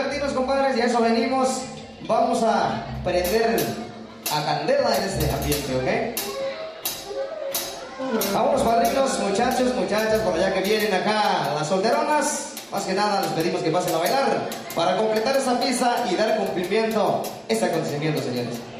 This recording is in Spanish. divertirnos, compadres, y a eso venimos. Vamos a prender a candela en este ambiente, ¿ok? Vámonos, padrinos, muchachos, muchachas, por allá que vienen acá las solteronas. Más que nada les pedimos que pasen a bailar para completar esa pista y dar cumplimiento a este acontecimiento, señores.